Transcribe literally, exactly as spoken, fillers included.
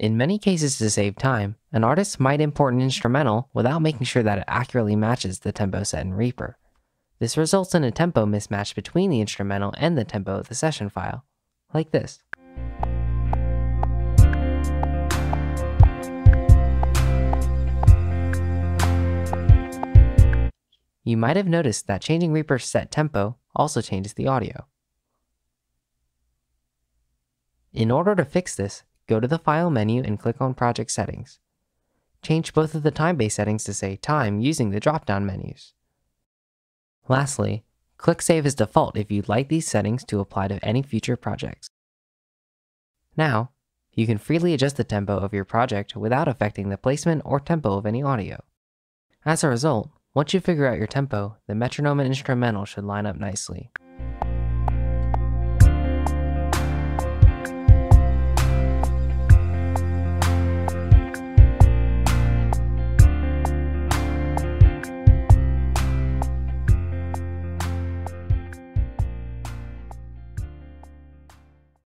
In many cases to save time, an artist might import an instrumental without making sure that it accurately matches the tempo set in Reaper. This results in a tempo mismatch between the instrumental and the tempo of the session file, like this. You might have noticed that changing Reaper's set tempo also changes the audio. In order to fix this, go to the File menu and click on Project Settings. Change both of the time-based settings to say Time using the drop-down menus. Lastly, click Save as Default if you'd like these settings to apply to any future projects. Now, you can freely adjust the tempo of your project without affecting the placement or tempo of any audio. As a result, once you figure out your tempo, the metronome and instrumental should line up nicely.